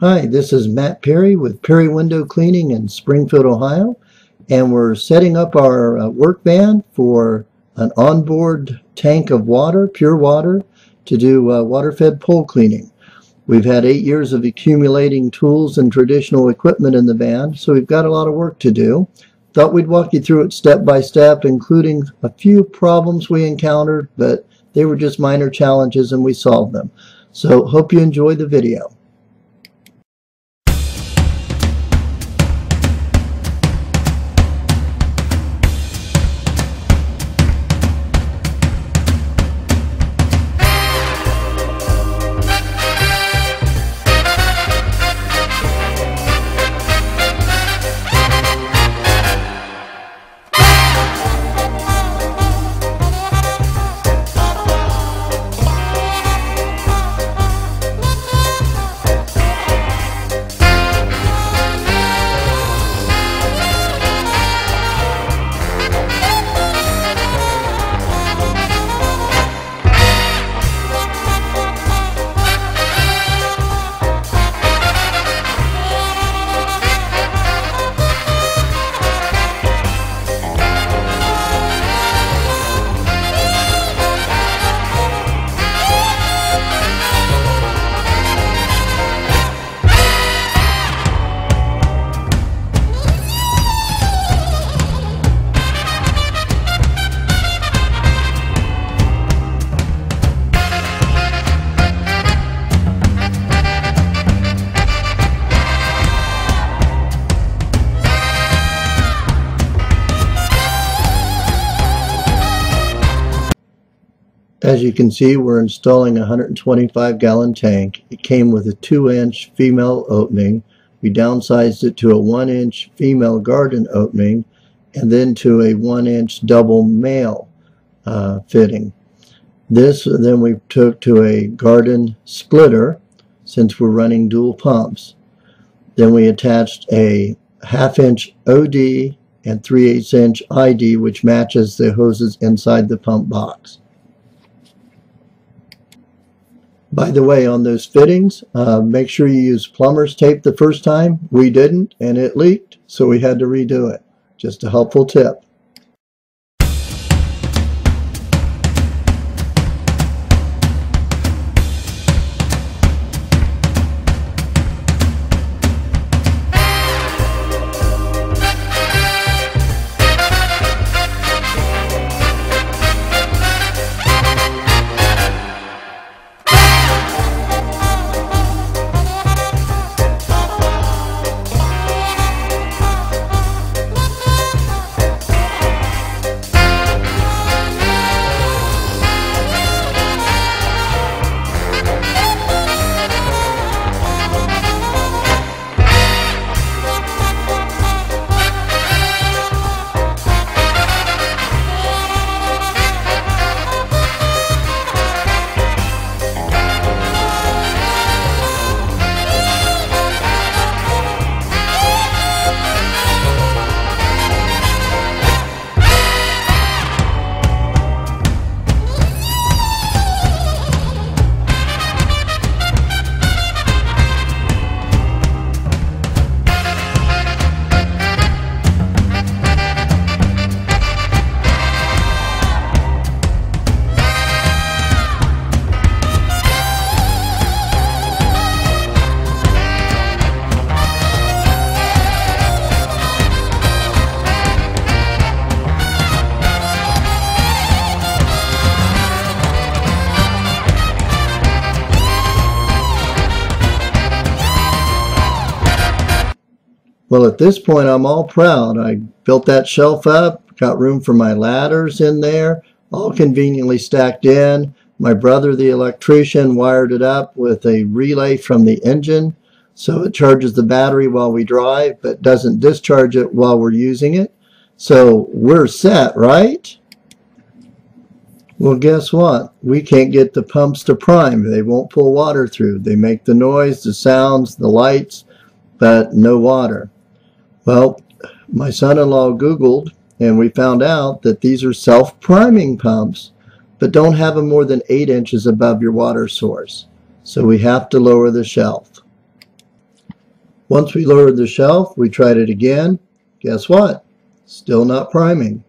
Hi, this is Matt Perry with Perry Window Cleaning in Springfield, Ohio, and we're setting up our work van for an onboard tank of water, pure water, to do water-fed pole cleaning. We've had 8 years of accumulating tools and traditional equipment in the van, so we've got a lot of work to do. Thought we'd walk you through it step by step, including a few problems we encountered, but they were just minor challenges and we solved them. So hope you enjoy the video. As you can see, we're installing a 125-gallon tank. It came with a 2-inch female opening. We downsized it to a 1-inch female garden opening and then to a 1-inch double male fitting. This then we took to a garden splitter since we're running dual pumps. Then we attached a 1/2-inch OD and 3/8-inch ID, which matches the hoses inside the pump box. By the way, on those fittings, make sure you use plumber's tape the first time. We didn't, and it leaked, so we had to redo it. Just a helpful tip. Well, at this point, I'm all proud. I built that shelf up, got room for my ladders in there, all conveniently stacked in. My brother, the electrician, wired it up with a relay from the engine, so it charges the battery while we drive, but doesn't discharge it while we're using it. So we're set, right? Well, guess what? We can't get the pumps to prime. They won't pull water through. They make the noise, the sounds, the lights, but no water. Well, my son-in-law Googled, and we found out that these are self-priming pumps, but don't have them more than 8 inches above your water source. So we have to lower the shelf. Once we lowered the shelf, we tried it again. Guess what? Still not priming.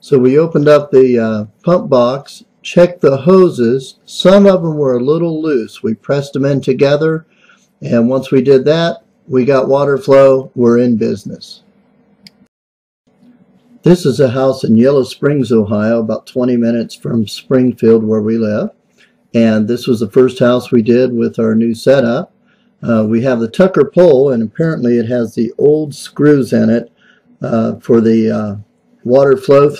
So we opened up the pump box, checked the hoses. Some of them were a little loose. We pressed them in together, and once we did that, we got water flow. We're in business. This is a house in Yellow Springs, Ohio, about 20 minutes from Springfield where we live. And this was the first house we did with our new setup. We have the Tucker pole, and apparently it has the old screws in it for the water flow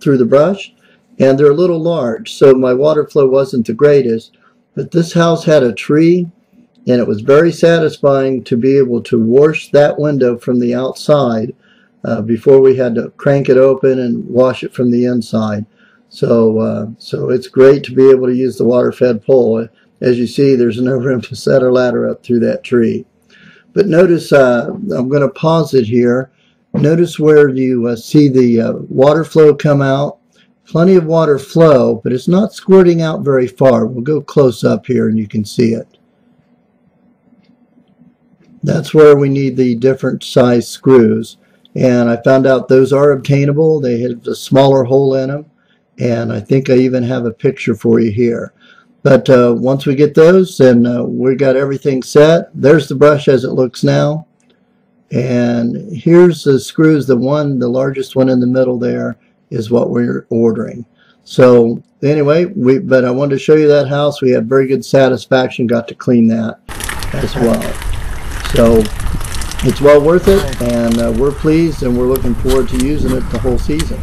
through the brush. And they're a little large, so my water flow wasn't the greatest. But this house had a tree, and it was very satisfying to be able to wash that window from the outside before we had to crank it open and wash it from the inside. So it's great to be able to use the water-fed pole. As you see, there's no room to set a ladder up through that tree. But notice, I'm going to pause it here. Notice where you see the water flow come out. Plenty of water flow, but it's not squirting out very far. We'll go close up here and you can see it. That's where we need the different size screws. And I found out those are obtainable. They have a smaller hole in them. And I think I even have a picture for you here. But once we get those, then we got everything set. There's the brush as it looks now. And here's the screws. The largest one in the middle there is what we're ordering. So anyway, but I wanted to show you that house. We had very good satisfaction. Got to clean that as well. So it's well worth it, and we're pleased, and we're looking forward to using it the whole season.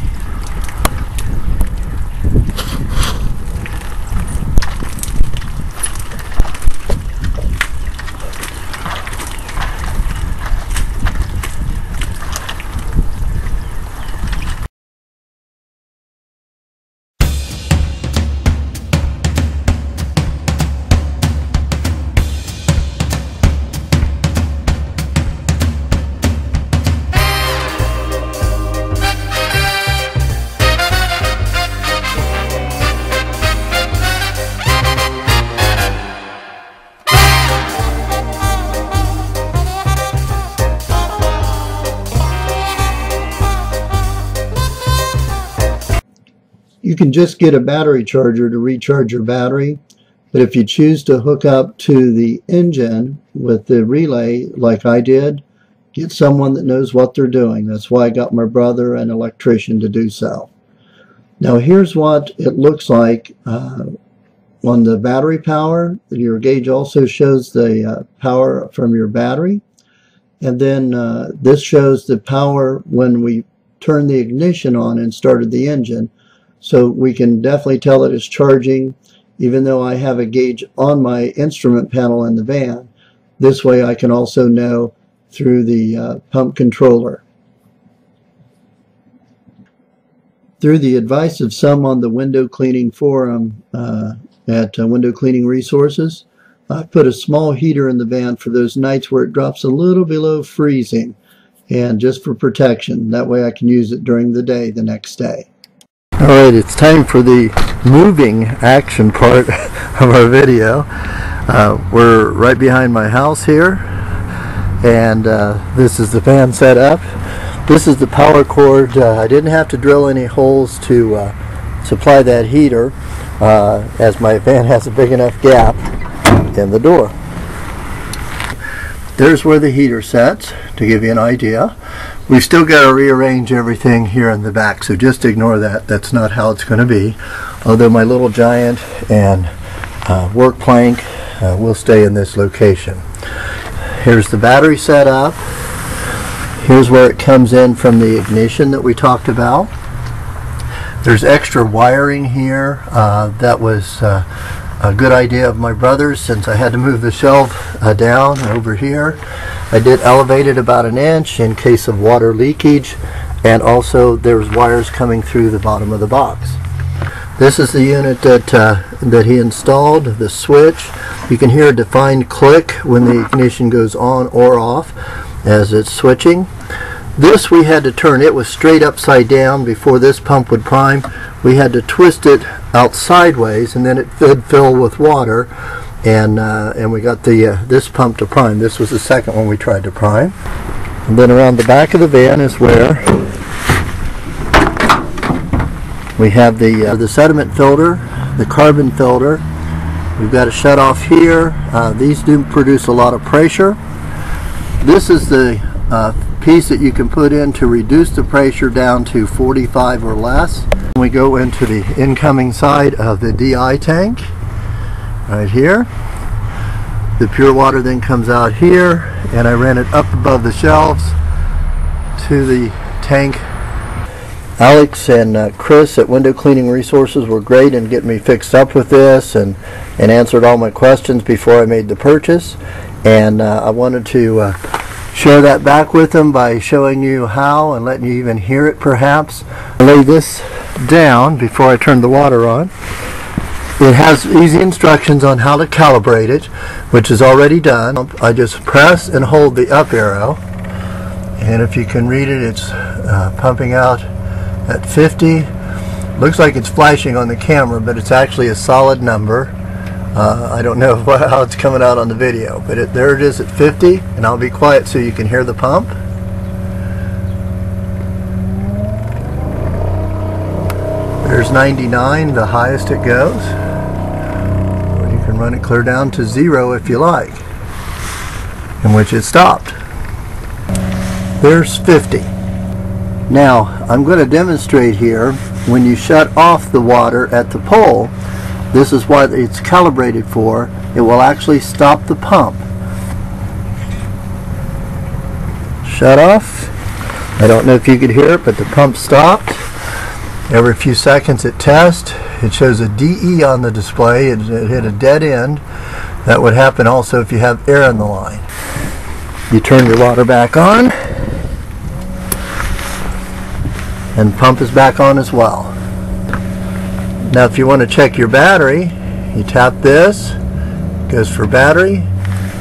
You can just get a battery charger to recharge your battery, but if you choose to hook up to the engine with the relay like I did, get someone that knows what they're doing. That's why I got my brother, an electrician, to do so. Now here's what it looks like on the battery power. Your gauge also shows the power from your battery, and then this shows the power when we turned the ignition on and started the engine. So we can definitely tell that it's charging, even though I have a gauge on my instrument panel in the van. This way I can also know through the pump controller. Through the advice of some on the window cleaning forum at Window Cleaning Resources, I put a small heater in the van for those nights where it drops a little below freezing, and just for protection. That way I can use it during the day the next day. Alright, it's time for the moving action part of our video. We're right behind my house here, and this is the van set up. This is the power cord. I didn't have to drill any holes to supply that heater, as my van has a big enough gap in the door. There's where the heater sets, to give you an idea. We've still got to rearrange everything here in the back, so just ignore that. That's not how it's going to be. Although my little giant and work plank will stay in this location. Here's the battery set up. Here's where it comes in from the ignition that we talked about. There's extra wiring here. That was a good idea of my brother's, since I had to move the shelf down over here. I did elevate it about an inch in case of water leakage, and also there's wires coming through the bottom of the box. This is the unit that, he installed, the switch. You can hear a defined click when the ignition goes on or off as it's switching. This we had to turn. It was straight upside down before this pump would prime. We had to twist it out sideways, and then it would fill with water. and we got the this pump to prime. This was the second one we tried to prime. And then around the back of the van is where we have the sediment filter, the carbon filter. We've got a shut off here. These do produce a lot of pressure. This is the piece that you can put in to reduce the pressure down to 45 or less. We go into the incoming side of the DI tank right here. The pure water then comes out here, and I ran it up above the shelves to the tank. Alex and Chris at Window Cleaning Resources were great in getting me fixed up with this and answered all my questions before I made the purchase. And I wanted to share that back with them by showing you how and letting you even hear it perhaps. I lay this down before I turn the water on. It has easy instructions on how to calibrate it, which is already done. I just press and hold the up arrow, and if you can read it, it's pumping out at 50. Looks like it's flashing on the camera, but it's actually a solid number. I don't know how it's coming out on the video, but there it is at 50, and I'll be quiet so you can hear the pump. There's 99, the highest it goes. Or you can run it clear down to 0 if you like, in which it stopped. There's 50. Now I'm going to demonstrate here when you shut off the water at the pole. This is what it's calibrated for. It will actually stop the pump. Shut off. I don't know if you could hear it, but the pump stopped. Every few seconds it tests. It shows a DE on the display. It hit a dead end. That would happen also if you have air in the line. You turn your water back on, and pump is back on as well. Now if you want to check your battery, you tap this, goes for battery.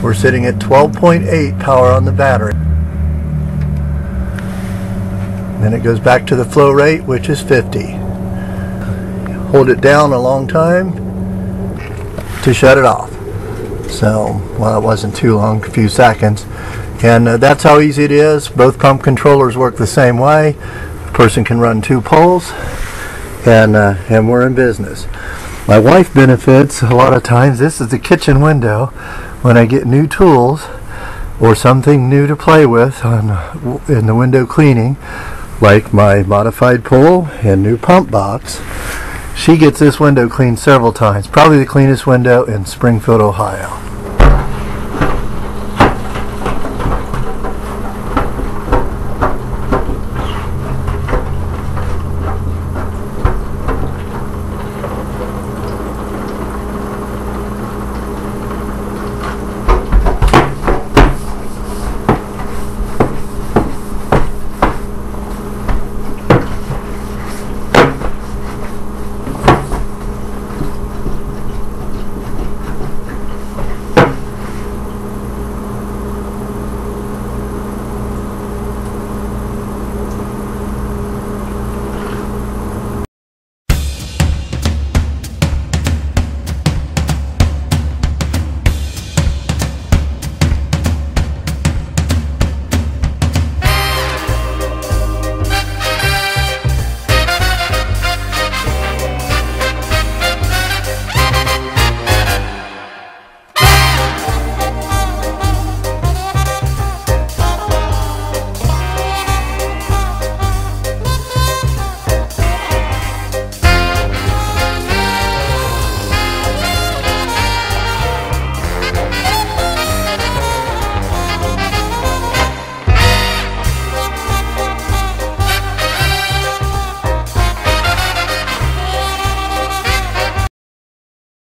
We're sitting at 12.8 power on the battery. Then it goes back to the flow rate, which is 50. Hold it down a long time to shut it off. So, well, it wasn't too long, a few seconds. And that's how easy it is. Both pump controllers work the same way. Person can run two poles, and we're in business. My wife benefits a lot of times. This is the kitchen window. When I get new tools or something new to play with in the window cleaning, like my modified pole and new pump box, she gets this window cleaned several times. Probably the cleanest window in Springfield, Ohio.